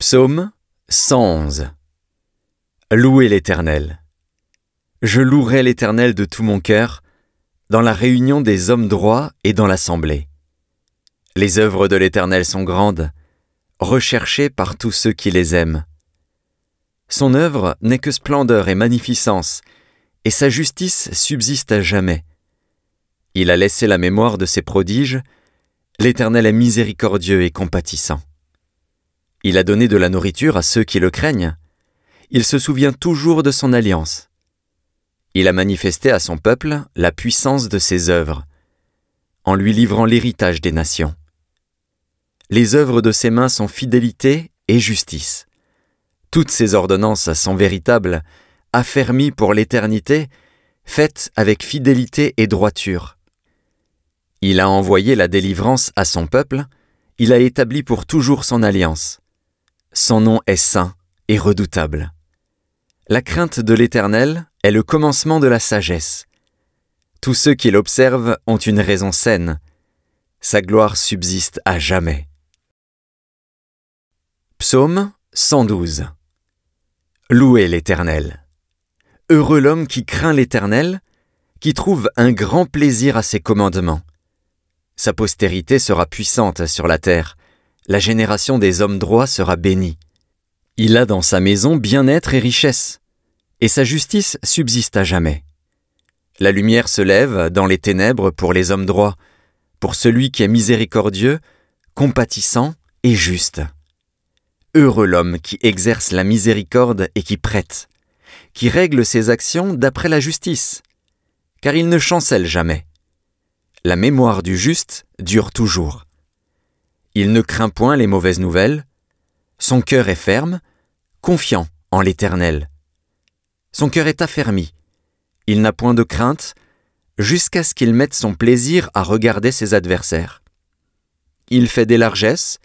Psaume 111. Louez l'Éternel. Je louerai l'Éternel de tout mon cœur, dans la réunion des hommes droits et dans l'assemblée. Les œuvres de l'Éternel sont grandes, recherchées par tous ceux qui les aiment. Son œuvre n'est que splendeur et magnificence, et sa justice subsiste à jamais. Il a laissé la mémoire de ses prodiges. L'Éternel est miséricordieux et compatissant. Il a donné de la nourriture à ceux qui le craignent. Il se souvient toujours de son alliance. Il a manifesté à son peuple la puissance de ses œuvres, en lui livrant l'héritage des nations. Les œuvres de ses mains sont fidélité et justice. Toutes ses ordonnances sont véritables, affermies pour l'éternité, faites avec fidélité et droiture. Il a envoyé la délivrance à son peuple, il a établi pour toujours son alliance. Son nom est saint et redoutable. La crainte de l'Éternel est le commencement de la sagesse. Tous ceux qui l'observent ont une raison saine. Sa gloire subsiste à jamais. Psaume 112. Louez l'Éternel. Heureux l'homme qui craint l'Éternel, qui trouve un grand plaisir à ses commandements. Sa postérité sera puissante sur la terre. La génération des hommes droits sera bénie. Il a dans sa maison bien-être et richesse, et sa justice subsiste à jamais. La lumière se lève dans les ténèbres pour les hommes droits, pour celui qui est miséricordieux, compatissant et juste. Heureux l'homme qui exerce la miséricorde et qui prête, qui règle ses actions d'après la justice, car il ne chancelle jamais. La mémoire du juste dure toujours. Il ne craint point les mauvaises nouvelles. Son cœur est ferme, confiant en l'Éternel. Son cœur est affermi. Il n'a point de crainte, jusqu'à ce qu'il mette son plaisir à regarder ses adversaires. Il fait des largesses,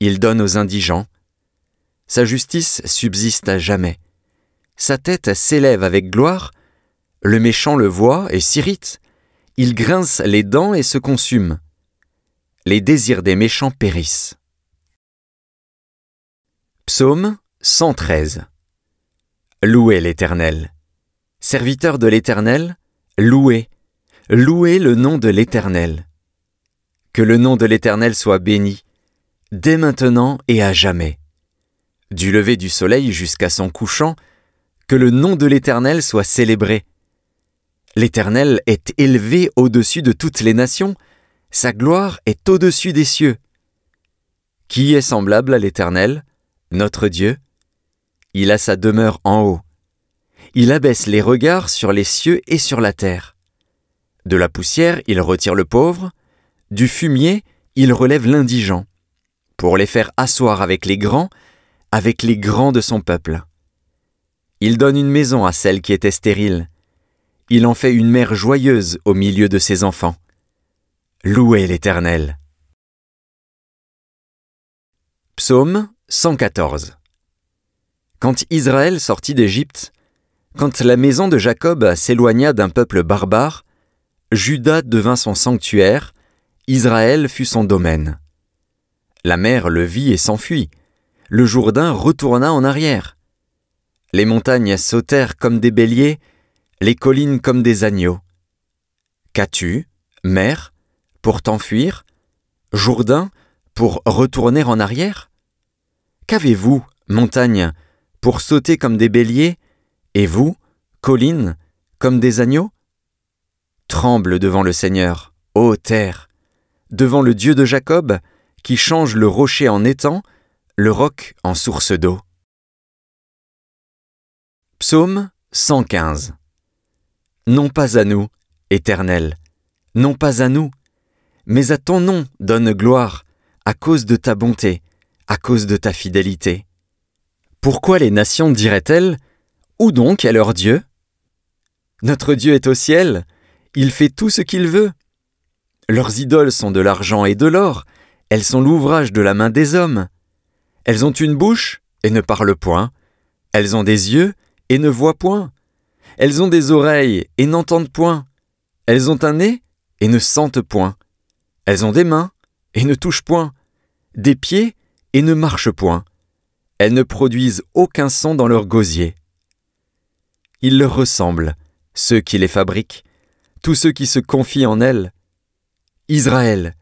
il donne aux indigents. Sa justice subsiste à jamais. Sa tête s'élève avec gloire, le méchant le voit et s'irrite. Il grince les dents et se consume. Les désirs des méchants périssent. Psaume 113. Louez l'Éternel. Serviteurs de l'Éternel, louez, louez le nom de l'Éternel. Que le nom de l'Éternel soit béni, dès maintenant et à jamais. Du lever du soleil jusqu'à son couchant, que le nom de l'Éternel soit célébré. L'Éternel est élevé au-dessus de toutes les nations, sa gloire est au-dessus des cieux. Qui est semblable à l'Éternel, notre Dieu? Il a sa demeure en haut. Il abaisse les regards sur les cieux et sur la terre. De la poussière, il retire le pauvre, du fumier, il relève l'indigent, pour les faire asseoir avec les grands de son peuple. Il donne une maison à celle qui était stérile. Il en fait une mère joyeuse au milieu de ses enfants. Louez l'Éternel. Psaume 114. Quand Israël sortit d'Égypte, quand la maison de Jacob s'éloigna d'un peuple barbare, Juda devint son sanctuaire, Israël fut son domaine. La mer le vit et s'enfuit, le Jourdain retourna en arrière. Les montagnes sautèrent comme des béliers, les collines comme des agneaux. Qu'as-tu, mer, pour t'enfuir, Jourdain, pour retourner en arrière? Qu'avez-vous, montagne, pour sauter comme des béliers, et vous, collines, comme des agneaux? Tremble devant le Seigneur, ô terre, devant le Dieu de Jacob, qui change le rocher en étang, le roc en source d'eau. Psaume 115. Non pas à nous, Éternel, non pas à nous, mais à ton nom donne gloire, à cause de ta bonté, à cause de ta fidélité. Pourquoi les nations diraient-elles, où donc est leur Dieu? Notre Dieu est au ciel, il fait tout ce qu'il veut. Leurs idoles sont de l'argent et de l'or, elles sont l'ouvrage de la main des hommes. Elles ont une bouche et ne parlent point, elles ont des yeux et ne voient point. Elles ont des oreilles et n'entendent point. Elles ont un nez et ne sentent point. Elles ont des mains et ne touchent point. Des pieds et ne marchent point. Elles ne produisent aucun son dans leur gosier. Ils leur ressemblent, ceux qui les fabriquent, tous ceux qui se confient en elles. Israël,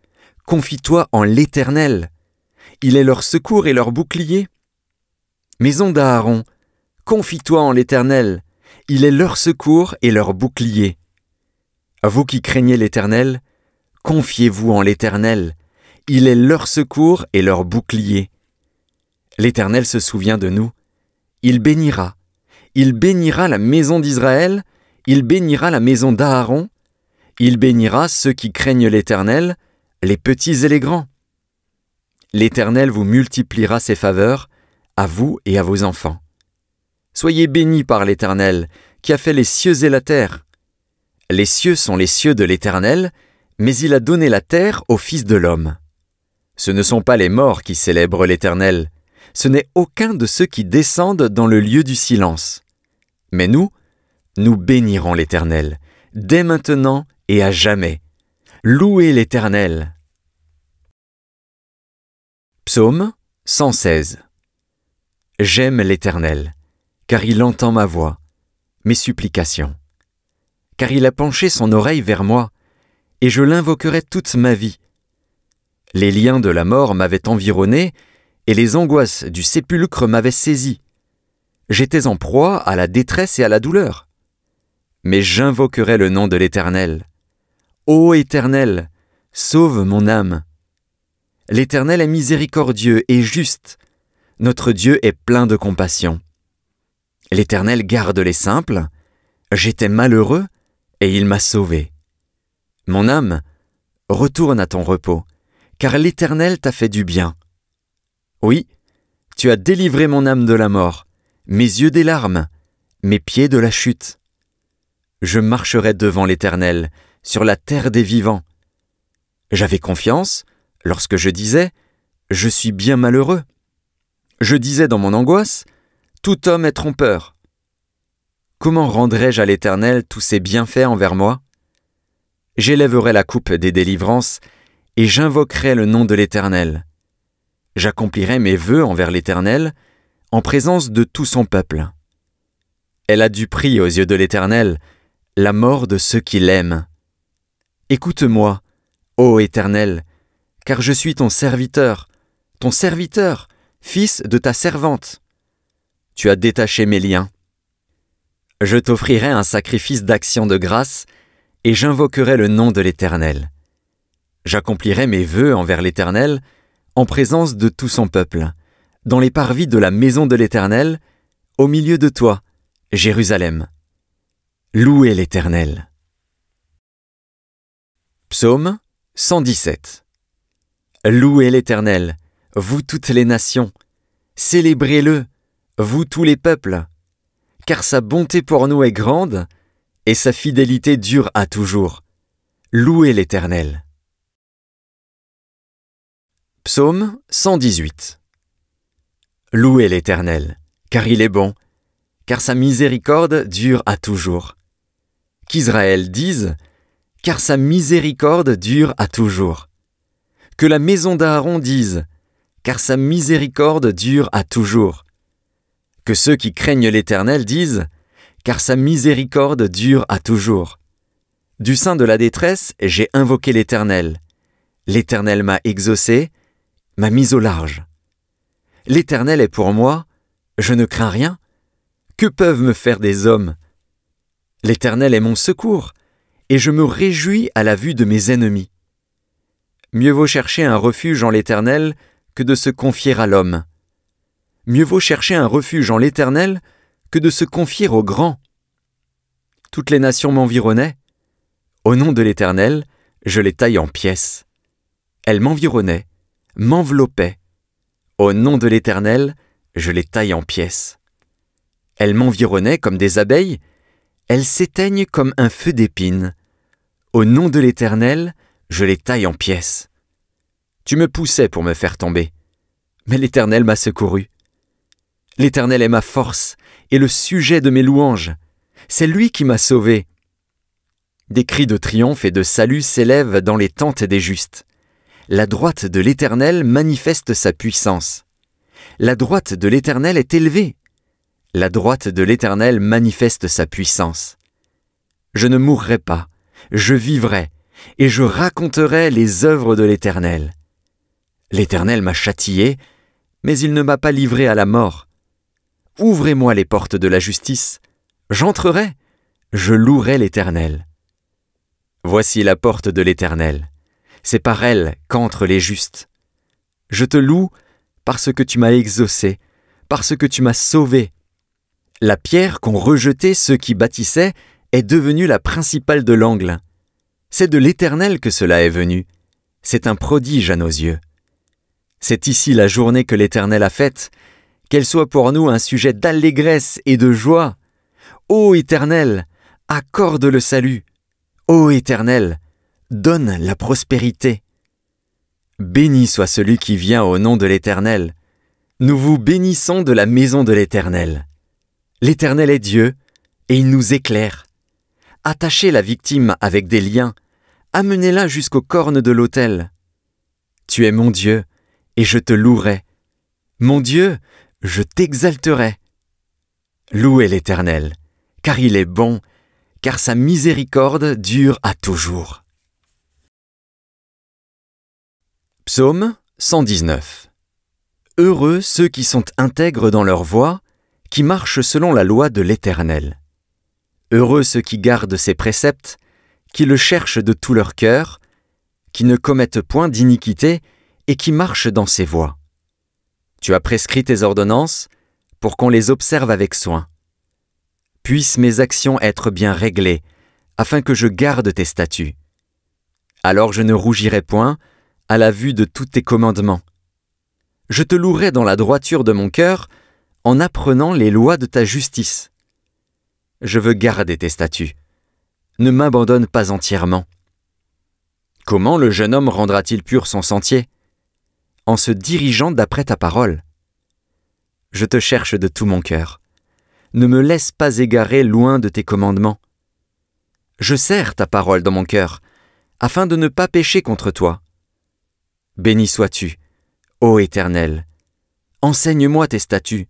confie-toi en l'Éternel. Il est leur secours et leur bouclier. Maison d'Aaron, confie-toi en l'Éternel. Il est leur secours et leur bouclier. Vous qui craignez l'Éternel, confiez-vous en l'Éternel. Il est leur secours et leur bouclier. L'Éternel se souvient de nous. Il bénira. Il bénira la maison d'Israël. Il bénira la maison d'Aaron. Il bénira ceux qui craignent l'Éternel, les petits et les grands. L'Éternel vous multipliera ses faveurs, à vous et à vos enfants. Soyez bénis par l'Éternel, qui a fait les cieux et la terre. Les cieux sont les cieux de l'Éternel, mais il a donné la terre au Fils de l'homme. Ce ne sont pas les morts qui célèbrent l'Éternel, ce n'est aucun de ceux qui descendent dans le lieu du silence. Mais nous, nous bénirons l'Éternel, dès maintenant et à jamais. Louez l'Éternel. Psaume 116. J'aime l'Éternel, car il entend ma voix, mes supplications. Car il a penché son oreille vers moi, et je l'invoquerai toute ma vie. Les liens de la mort m'avaient environné, et les angoisses du sépulcre m'avaient saisi. J'étais en proie à la détresse et à la douleur. Mais j'invoquerai le nom de l'Éternel. Ô Éternel, sauve mon âme. L'Éternel est miséricordieux et juste. Notre Dieu est plein de compassion. L'Éternel garde les simples. J'étais malheureux et il m'a sauvé. Mon âme, retourne à ton repos, car l'Éternel t'a fait du bien. Oui, tu as délivré mon âme de la mort, mes yeux des larmes, mes pieds de la chute. Je marcherai devant l'Éternel, sur la terre des vivants. J'avais confiance, lorsque je disais, je suis bien malheureux. Je disais dans mon angoisse, tout homme est trompeur. Comment rendrai-je à l'Éternel tous ses bienfaits envers moi? J'élèverai la coupe des délivrances, et j'invoquerai le nom de l'Éternel. J'accomplirai mes vœux envers l'Éternel, en présence de tout son peuple. Elle a du prix aux yeux de l'Éternel, la mort de ceux qui l'aiment. Écoute-moi, ô Éternel, car je suis ton serviteur, fils de ta servante. Tu as détaché mes liens. Je t'offrirai un sacrifice d'action de grâce, et j'invoquerai le nom de l'Éternel. J'accomplirai mes vœux envers l'Éternel, en présence de tout son peuple, dans les parvis de la maison de l'Éternel, au milieu de toi, Jérusalem. Louez l'Éternel. Psaume 117. Louez l'Éternel, vous toutes les nations, célébrez-le, vous tous les peuples, car sa bonté pour nous est grande, et sa fidélité dure à toujours. Louez l'Éternel. Psaume 118. Louez l'Éternel, car il est bon, car sa miséricorde dure à toujours. Qu'Israël dise, car sa miséricorde dure à toujours. Que la maison d'Aaron dise, car sa miséricorde dure à toujours. Que ceux qui craignent l'Éternel disent, car sa miséricorde dure à toujours. Du sein de la détresse, j'ai invoqué l'Éternel. L'Éternel m'a exaucé, m'a mis au large. L'Éternel est pour moi, je ne crains rien. Que peuvent me faire des hommes? L'Éternel est mon secours, et je me réjouis à la vue de mes ennemis. Mieux vaut chercher un refuge en l'Éternel que de se confier à l'homme. Mieux vaut chercher un refuge en l'Éternel que de se confier au grand. Toutes les nations m'environnaient. Au nom de l'Éternel, je les taille en pièces. Elles m'environnaient, m'enveloppaient. Au nom de l'Éternel, je les taille en pièces. Elles m'environnaient comme des abeilles, elles s'éteignent comme un feu d'épines. Au nom de l'Éternel, je les taille en pièces. Tu me poussais pour me faire tomber, mais l'Éternel m'a secouru. L'Éternel est ma force et le sujet de mes louanges. C'est lui qui m'a sauvé. Des cris de triomphe et de salut s'élèvent dans les tentes des justes. La droite de l'Éternel manifeste sa puissance. la droite de l'Éternel est élevée. La droite de l'Éternel manifeste sa puissance. Je ne mourrai pas, je vivrai, et je raconterai les œuvres de l'Éternel. L'Éternel m'a châtié, mais il ne m'a pas livré à la mort. Ouvrez-moi les portes de la justice, j'entrerai, je louerai l'Éternel. Voici la porte de l'Éternel, c'est par elle qu'entrent les justes. Je te loue parce que tu m'as exaucé, parce que tu m'as sauvé. La pierre qu'ont rejetée ceux qui bâtissaient est devenue la principale de l'angle. C'est de l'Éternel que cela est venu, c'est un prodige à nos yeux. C'est ici la journée que l'Éternel a faite, qu'elle soit pour nous un sujet d'allégresse et de joie. Ô Éternel, accorde le salut. Ô Éternel, donne la prospérité. Béni soit celui qui vient au nom de l'Éternel. Nous vous bénissons de la maison de l'Éternel. L'Éternel est Dieu, et il nous éclaire. Attachez la victime avec des liens, amenez-la jusqu'aux cornes de l'autel. Tu es mon Dieu, et je te louerai. Mon Dieu, je t'exalterai. Louez l'Éternel, car il est bon, car sa miséricorde dure à toujours. Psaume 119. Heureux ceux qui sont intègres dans leur voie, qui marchent selon la loi de l'Éternel. Heureux ceux qui gardent ses préceptes, qui le cherchent de tout leur cœur, qui ne commettent point d'iniquité, et qui marchent dans ses voies. Tu as prescrit tes ordonnances pour qu'on les observe avec soin. Puissent mes actions être bien réglées, afin que je garde tes statuts. Alors je ne rougirai point à la vue de tous tes commandements. Je te louerai dans la droiture de mon cœur, en apprenant les lois de ta justice. Je veux garder tes statuts. Ne m'abandonne pas entièrement. Comment le jeune homme rendra-t-il pur son sentier ? En se dirigeant d'après ta parole. Je te cherche de tout mon cœur. Ne me laisse pas égarer loin de tes commandements. Je serre ta parole dans mon cœur, afin de ne pas pécher contre toi. Béni sois-tu, ô Éternel. Enseigne-moi tes statuts.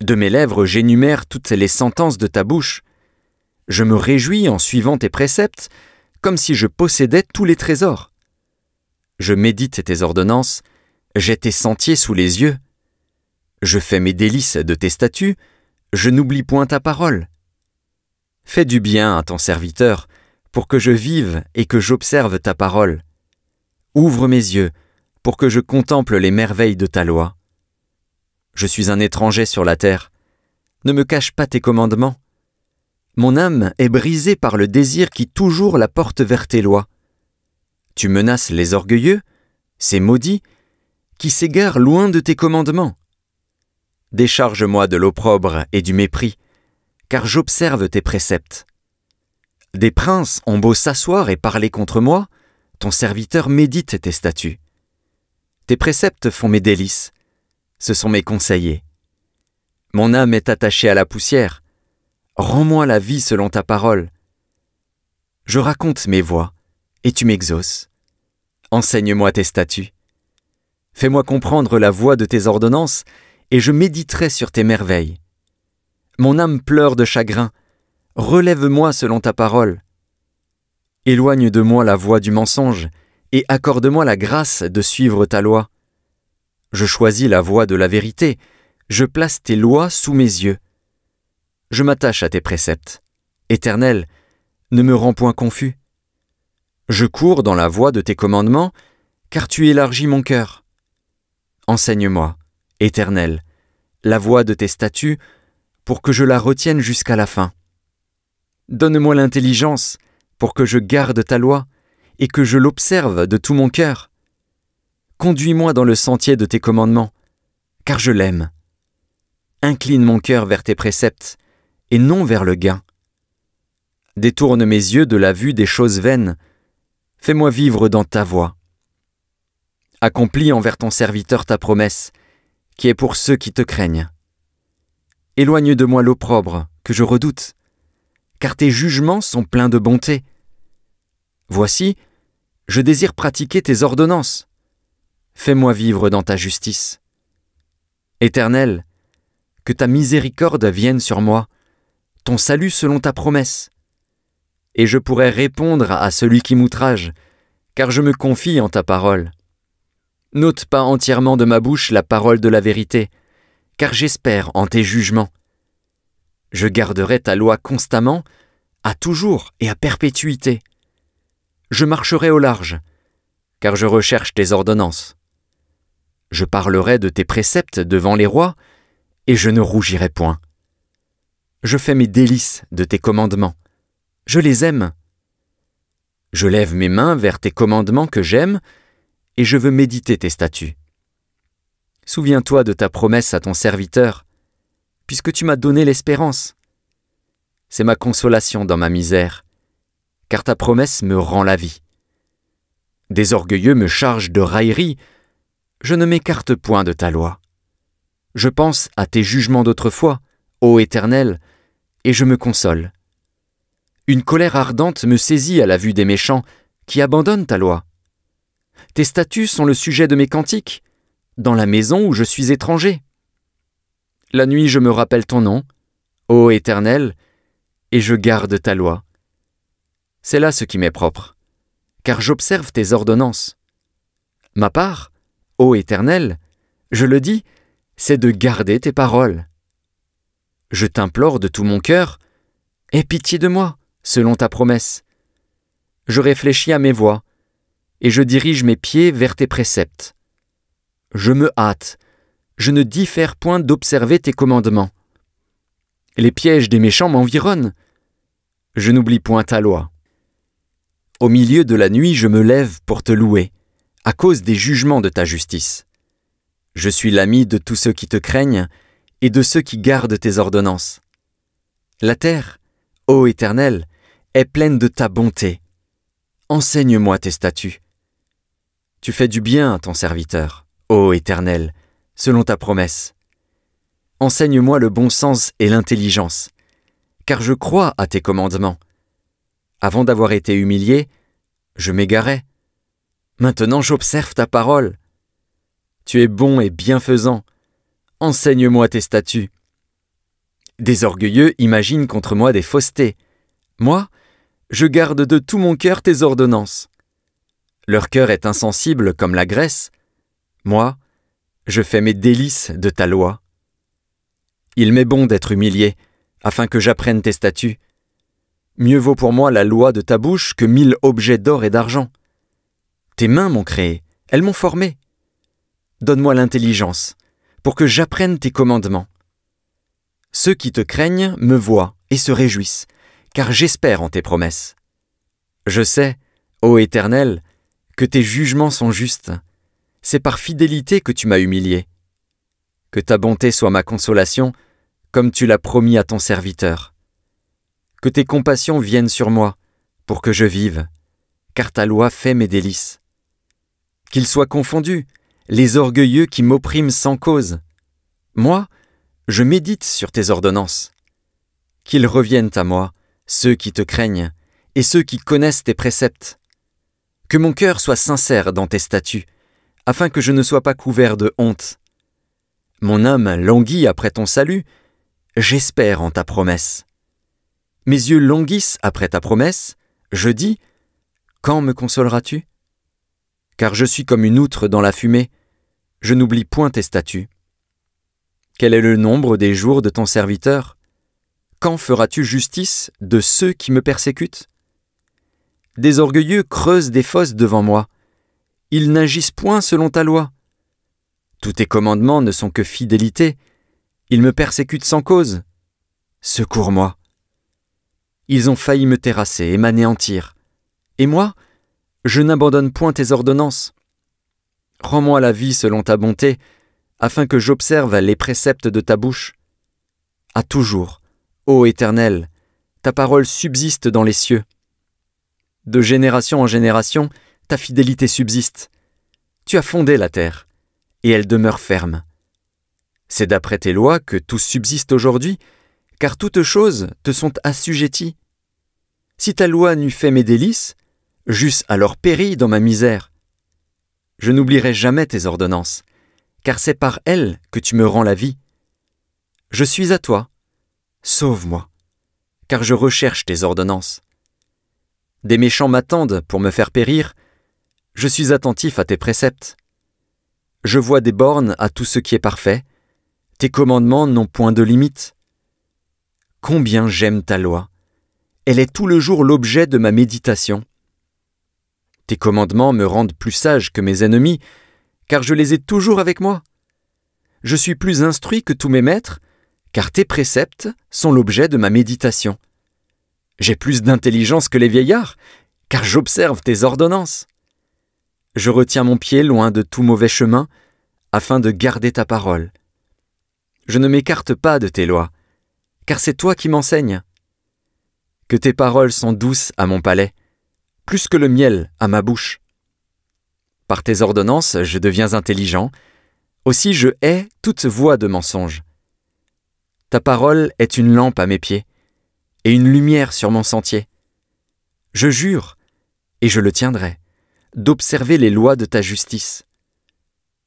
De mes lèvres j'énumère toutes les sentences de ta bouche. Je me réjouis en suivant tes préceptes, comme si je possédais tous les trésors. Je médite tes ordonnances, j'ai tes sentiers sous les yeux. Je fais mes délices de tes statuts, je n'oublie point ta parole. Fais du bien à ton serviteur, pour que je vive et que j'observe ta parole. Ouvre mes yeux, pour que je contemple les merveilles de ta loi. Je suis un étranger sur la terre, ne me cache pas tes commandements. Mon âme est brisée par le désir qui toujours la porte vers tes lois. Tu menaces les orgueilleux, ces maudits, qui s'égarent loin de tes commandements. Décharge-moi de l'opprobre et du mépris, car j'observe tes préceptes. Des princes ont beau s'asseoir et parler contre moi, ton serviteur médite tes statuts. Tes préceptes font mes délices, ce sont mes conseillers. Mon âme est attachée à la poussière, rends-moi la vie selon ta parole. Je raconte mes voies, et tu m'exauces. Enseigne-moi tes statuts. Fais-moi comprendre la voie de tes ordonnances, et je méditerai sur tes merveilles. Mon âme pleure de chagrin. Relève-moi selon ta parole. Éloigne de moi la voie du mensonge, et accorde-moi la grâce de suivre ta loi. Je choisis la voie de la vérité, je place tes lois sous mes yeux. Je m'attache à tes préceptes. Éternel, ne me rends point confus. Je cours dans la voie de tes commandements, car tu élargis mon cœur. Enseigne-moi, Éternel, la voie de tes statuts, pour que je la retienne jusqu'à la fin. Donne-moi l'intelligence, pour que je garde ta loi, et que je l'observe de tout mon cœur. Conduis-moi dans le sentier de tes commandements, car je l'aime. Incline mon cœur vers tes préceptes, et non vers le gain. Détourne mes yeux de la vue des choses vaines. Fais-moi vivre dans ta voie. Accomplis envers ton serviteur ta promesse, qui est pour ceux qui te craignent. Éloigne de moi l'opprobre, que je redoute, car tes jugements sont pleins de bonté. Voici, je désire pratiquer tes ordonnances. Fais-moi vivre dans ta justice. Éternel, que ta miséricorde vienne sur moi, ton salut selon ta promesse. Et je pourrai répondre à celui qui m'outrage, car je me confie en ta parole. N'ôte pas entièrement de ma bouche la parole de la vérité, car j'espère en tes jugements. Je garderai ta loi constamment, à toujours et à perpétuité. Je marcherai au large, car je recherche tes ordonnances. Je parlerai de tes préceptes devant les rois, et je ne rougirai point. Je fais mes délices de tes commandements, je les aime. Je lève mes mains vers tes commandements que j'aime, et je veux méditer tes statuts. Souviens-toi de ta promesse à ton serviteur, puisque tu m'as donné l'espérance. C'est ma consolation dans ma misère, car ta promesse me rend la vie. Des orgueilleux me chargent de raillerie, je ne m'écarte point de ta loi. Je pense à tes jugements d'autrefois, ô Éternel, et je me console. Une colère ardente me saisit à la vue des méchants qui abandonnent ta loi. Tes statuts sont le sujet de mes cantiques, dans la maison où je suis étranger. La nuit je me rappelle ton nom, ô Éternel, et je garde ta loi. C'est là ce qui m'est propre, car j'observe tes ordonnances. Ma part, ô Éternel, je le dis, c'est de garder tes paroles. Je t'implore de tout mon cœur, aie pitié de moi, selon ta promesse. Je réfléchis à mes voies, et je dirige mes pieds vers tes préceptes. Je me hâte, je ne diffère point d'observer tes commandements. Les pièges des méchants m'environnent, je n'oublie point ta loi. Au milieu de la nuit, je me lève pour te louer, à cause des jugements de ta justice. Je suis l'ami de tous ceux qui te craignent et de ceux qui gardent tes ordonnances. La terre, ô Éternel, est pleine de ta bonté. Enseigne-moi tes statuts. Tu fais du bien à ton serviteur, ô Éternel, selon ta promesse. Enseigne-moi le bon sens et l'intelligence, car je crois à tes commandements. Avant d'avoir été humilié, je m'égarais. Maintenant j'observe ta parole. Tu es bon et bienfaisant. Enseigne-moi tes statuts. Des orgueilleux imaginent contre moi des faussetés. Moi, je garde de tout mon cœur tes ordonnances. Leur cœur est insensible comme la graisse. Moi, je fais mes délices de ta loi. Il m'est bon d'être humilié, afin que j'apprenne tes statuts. Mieux vaut pour moi la loi de ta bouche que 1000 objets d'or et d'argent. Tes mains m'ont créé, elles m'ont formé. Donne-moi l'intelligence, pour que j'apprenne tes commandements. Ceux qui te craignent me voient et se réjouissent, car j'espère en tes promesses. Je sais, ô Éternel, que tes jugements sont justes. C'est par fidélité que tu m'as humilié. Que ta bonté soit ma consolation, comme tu l'as promis à ton serviteur. Que tes compassions viennent sur moi, pour que je vive, car ta loi fait mes délices. Qu'ils soient confondus, les orgueilleux qui m'oppriment sans cause. Moi, je médite sur tes ordonnances. Qu'ils reviennent à moi, ceux qui te craignent, et ceux qui connaissent tes préceptes. Que mon cœur soit sincère dans tes statuts, afin que je ne sois pas couvert de honte. Mon âme languit après ton salut, j'espère en ta promesse. Mes yeux languissent après ta promesse, je dis, quand me consoleras-tu? Car je suis comme une outre dans la fumée, je n'oublie point tes statuts. Quel est le nombre des jours de ton serviteur? Quand feras-tu justice de ceux qui me persécutent? Des orgueilleux creusent des fosses devant moi. Ils n'agissent point selon ta loi. Tous tes commandements ne sont que fidélité. Ils me persécutent sans cause. Secours-moi. Ils ont failli me terrasser et m'anéantir. Et moi, je n'abandonne point tes ordonnances. Rends-moi la vie selon ta bonté, afin que j'observe les préceptes de ta bouche. À toujours, ô Éternel, ta parole subsiste dans les cieux. De génération en génération, ta fidélité subsiste. Tu as fondé la terre, et elle demeure ferme. C'est d'après tes lois que tout subsiste aujourd'hui, car toutes choses te sont assujetties. Si ta loi n'eût fait mes délices, j'eusse alors péri dans ma misère. Je n'oublierai jamais tes ordonnances, car c'est par elle que tu me rends la vie. Je suis à toi, sauve-moi, car je recherche tes ordonnances. Des méchants m'attendent pour me faire périr, je suis attentif à tes préceptes. Je vois des bornes à tout ce qui est parfait, tes commandements n'ont point de limite. Combien j'aime ta loi, elle est tout le jour l'objet de ma méditation. Tes commandements me rendent plus sage que mes ennemis, car je les ai toujours avec moi. Je suis plus instruit que tous mes maîtres, car tes préceptes sont l'objet de ma méditation. J'ai plus d'intelligence que les vieillards, car j'observe tes ordonnances. Je retiens mon pied loin de tout mauvais chemin, afin de garder ta parole. Je ne m'écarte pas de tes lois, car c'est toi qui m'enseignes. Que tes paroles sont douces à mon palais, plus que le miel à ma bouche. Par tes ordonnances, je deviens intelligent, aussi je hais toute voix de mensonge. Ta parole est une lampe à mes pieds, et une lumière sur mon sentier. Je jure, et je le tiendrai, d'observer les lois de ta justice.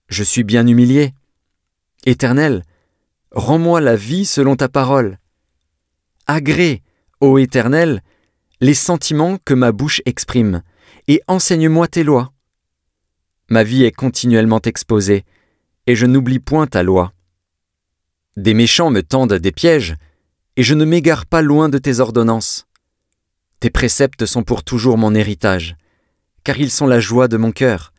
Je suis bien humilié. Éternel, rends-moi la vie selon ta parole. Agrée, ô Éternel, les sentiments que ma bouche exprime, et enseigne-moi tes lois. Ma vie est continuellement exposée, et je n'oublie point ta loi. Des méchants me tendent des pièges, et je ne m'égare pas loin de tes ordonnances. Tes préceptes sont pour toujours mon héritage, car ils sont la joie de mon cœur.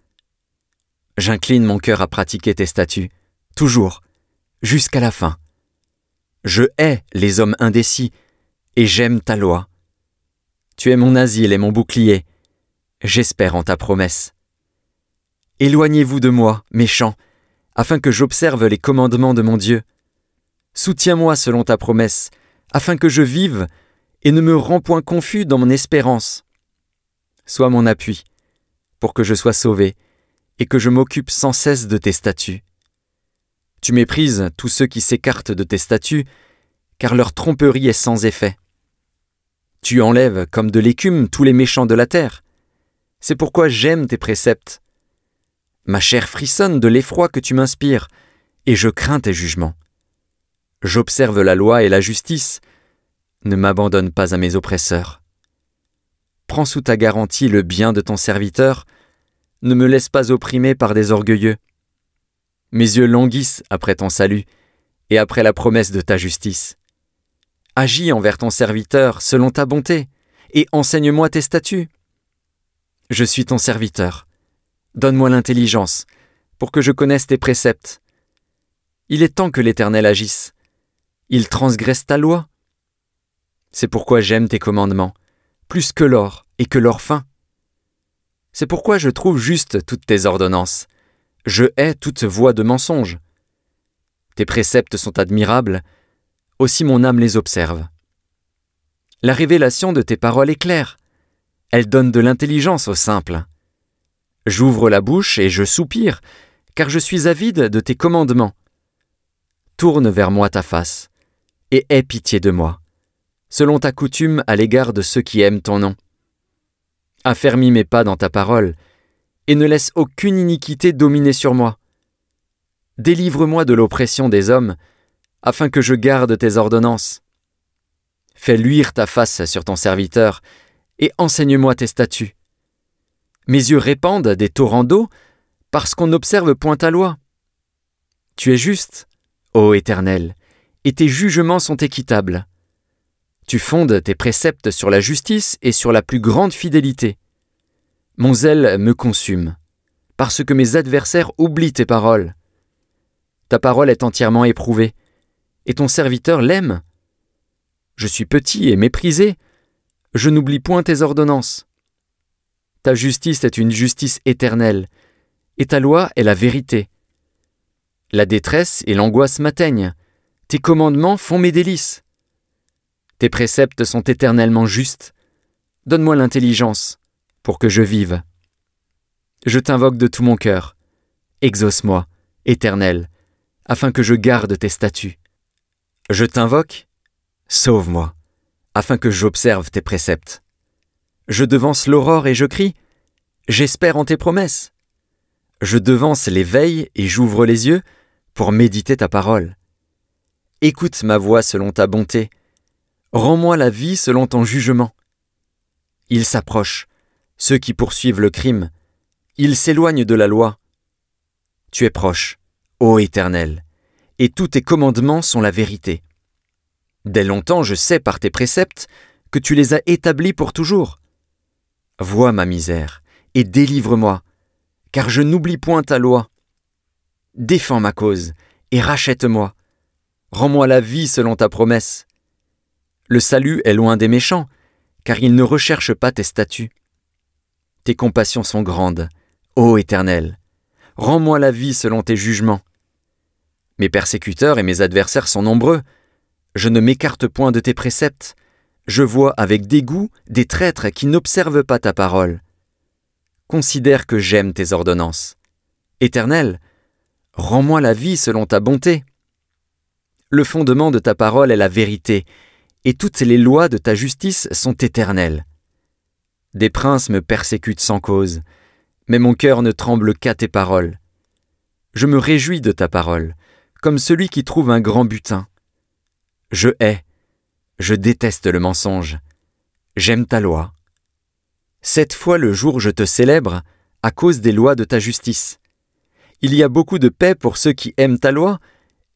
J'incline mon cœur à pratiquer tes statuts, toujours, jusqu'à la fin. Je hais les hommes indécis, et j'aime ta loi. Tu es mon asile et mon bouclier. J'espère en ta promesse. Éloignez-vous de moi, méchants, afin que j'observe les commandements de mon Dieu. Soutiens-moi selon ta promesse, afin que je vive et ne me rends point confus dans mon espérance. Sois mon appui, pour que je sois sauvé et que je m'occupe sans cesse de tes statuts. Tu méprises tous ceux qui s'écartent de tes statuts, car leur tromperie est sans effet. Tu enlèves comme de l'écume tous les méchants de la terre. C'est pourquoi j'aime tes préceptes. Ma chair frissonne de l'effroi que tu m'inspires, et je crains tes jugements. J'observe la loi et la justice. Ne m'abandonne pas à mes oppresseurs. Prends sous ta garantie le bien de ton serviteur. Ne me laisse pas opprimer par des orgueilleux. Mes yeux languissent après ton salut et après la promesse de ta justice. Agis envers ton serviteur selon ta bonté, et enseigne-moi tes statuts. Je suis ton serviteur. Donne-moi l'intelligence, pour que je connaisse tes préceptes. Il est temps que l'Éternel agisse. Il transgresse ta loi. C'est pourquoi j'aime tes commandements, plus que l'or et que leur fin. C'est pourquoi je trouve juste toutes tes ordonnances. Je hais toute voix de mensonge. Tes préceptes sont admirables, aussi mon âme les observe. La révélation de tes paroles est claire. Elle donne de l'intelligence aux simples. J'ouvre la bouche et je soupire, car je suis avide de tes commandements. Tourne vers moi ta face, et aie pitié de moi, selon ta coutume à l'égard de ceux qui aiment ton nom. Affermis mes pas dans ta parole, et ne laisse aucune iniquité dominer sur moi. Délivre-moi de l'oppression des hommes, afin que je garde tes ordonnances. Fais luire ta face sur ton serviteur, et enseigne-moi tes statuts. Mes yeux répandent des torrents d'eau, parce qu'on n'observe point ta loi. Tu es juste, ô Éternel, et tes jugements sont équitables. Tu fondes tes préceptes sur la justice et sur la plus grande fidélité. Mon zèle me consume, parce que mes adversaires oublient tes paroles. Ta parole est entièrement éprouvée, et ton serviteur l'aime. Je suis petit et méprisé, je n'oublie point tes ordonnances. Ta justice est une justice éternelle, et ta loi est la vérité. La détresse et l'angoisse m'atteignent, tes commandements font mes délices. Tes préceptes sont éternellement justes, donne-moi l'intelligence, pour que je vive. Je t'invoque de tout mon cœur, exauce-moi, Éternel, afin que je garde tes statuts. Je t'invoque, sauve-moi, afin que j'observe tes préceptes. Je devance l'aurore et je crie, j'espère en tes promesses. Je devance les veilles et j'ouvre les yeux pour méditer ta parole. Écoute ma voix selon ta bonté. Rends-moi la vie selon ton jugement. Ils s'approchent, ceux qui poursuivent le crime. Ils s'éloignent de la loi. Tu es proche, ô Éternel, et tous tes commandements sont la vérité. Dès longtemps, je sais par tes préceptes que tu les as établis pour toujours. Vois ma misère et délivre-moi, car je n'oublie point ta loi. Défends ma cause et rachète-moi. Rends-moi la vie selon ta promesse. Le salut est loin des méchants, car ils ne recherchent pas tes statuts. Tes compassions sont grandes, ô Éternel. Rends-moi la vie selon tes jugements. Mes persécuteurs et mes adversaires sont nombreux. Je ne m'écarte point de tes préceptes. Je vois avec dégoût des traîtres qui n'observent pas ta parole. Considère que j'aime tes ordonnances. Éternel, rends-moi la vie selon ta bonté. Le fondement de ta parole est la vérité, et toutes les lois de ta justice sont éternelles. Des princes me persécutent sans cause, mais mon cœur ne tremble qu'à tes paroles. Je me réjouis de ta parole, comme celui qui trouve un grand butin. Je hais, je déteste le mensonge. J'aime ta loi. 7 fois le jour je te célèbre à cause des lois de ta justice. Il y a beaucoup de paix pour ceux qui aiment ta loi,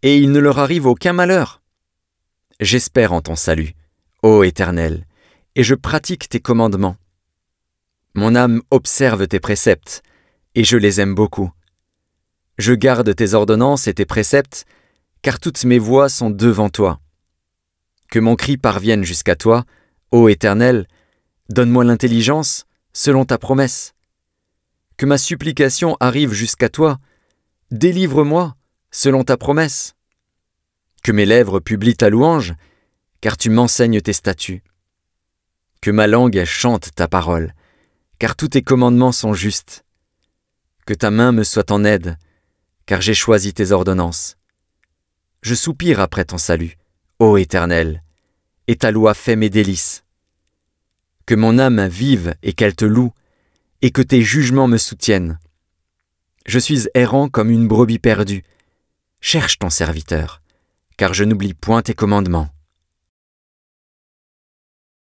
et il ne leur arrive aucun malheur. J'espère en ton salut, ô Éternel, et je pratique tes commandements. Mon âme observe tes préceptes, et je les aime beaucoup. Je garde tes ordonnances et tes préceptes, car toutes mes voies sont devant toi. Que mon cri parvienne jusqu'à toi, ô Éternel, donne-moi l'intelligence selon ta promesse. Que ma supplication arrive jusqu'à toi, délivre-moi selon ta promesse. Que mes lèvres publient ta louange, car tu m'enseignes tes statuts. Que ma langue chante ta parole, car tous tes commandements sont justes. Que ta main me soit en aide, car j'ai choisi tes ordonnances. Je soupire après ton salut, ô Éternel, et ta loi fait mes délices. Que mon âme vive et qu'elle te loue, et que tes jugements me soutiennent. Je suis errant comme une brebis perdue. Cherche ton serviteur, car je n'oublie point tes commandements.